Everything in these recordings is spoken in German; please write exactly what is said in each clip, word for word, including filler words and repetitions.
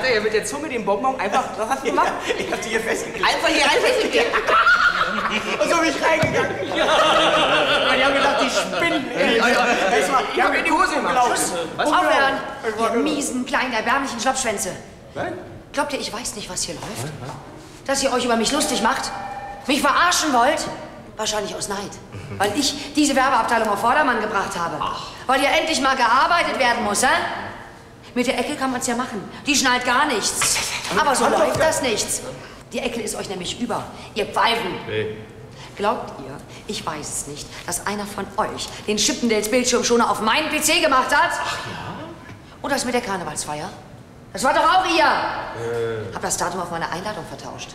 hat er ja mit der Zunge den Bonbon einfach, was hast du gemacht? Ja, ich hab die hier festgeklebt. Einfach hier rein festgeklebt. Und so bin ich reingegangen. Ja. Und die haben gedacht, die spinnen. Ey, Alter. Die haben in die Hose gemacht. Was? Aufhören, ihr miesen, kleinen, erbärmlichen Schlappschwänze. Nein? Glaubt ihr, ich weiß nicht, was hier läuft? Nein. Dass ihr euch über mich lustig macht? Mich verarschen wollt? Wahrscheinlich aus Neid, weil ich diese Werbeabteilung auf Vordermann gebracht habe. Ach. Weil hier endlich mal gearbeitet werden muss, hä? Mit der Ecke kann man es ja machen. Die schnallt gar nichts. Aber so läuft das nichts. Die Ecke ist euch nämlich über. Ihr Pfeifen. Hey. Glaubt ihr, ich weiß es nicht, dass einer von euch den Chippendales Bildschirmschoner auf meinen P C gemacht hat? Ach ja? Und das mit der Karnevalsfeier? Das war doch auch ihr! Äh. Hab das Datum auf meine Einladung vertauscht.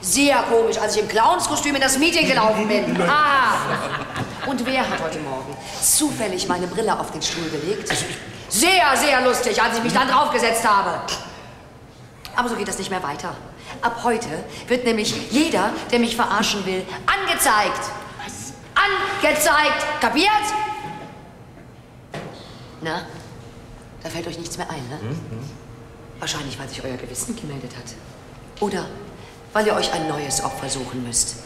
Sehr komisch, als ich im Clownskostüm in das Meeting gelaufen bin. Ah! Und wer hat heute Morgen zufällig meine Brille auf den Stuhl gelegt? Sehr, sehr lustig, als ich mich dann draufgesetzt habe. Aber so geht das nicht mehr weiter. Ab heute wird nämlich jeder, der mich verarschen will, angezeigt. Was? Angezeigt! Kapiert? Na? Da fällt euch nichts mehr ein, ne? Mhm. Wahrscheinlich, weil sich euer Gewissen gemeldet hat. Oder weil ihr euch ein neues Opfer suchen müsst.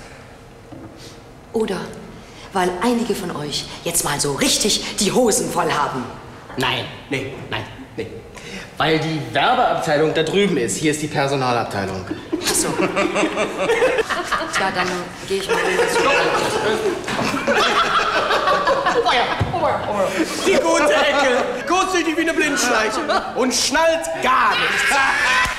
Oder weil einige von euch jetzt mal so richtig die Hosen voll haben. Nein, nee, nein, nee. Weil die Werbeabteilung da drüben ist. Hier ist die Personalabteilung. Ach so. Tja, dann gehe ich mal rüber zu die gute Ecke. Kurzsichtig wie eine Blindschleiche. Und schnallt gar nichts.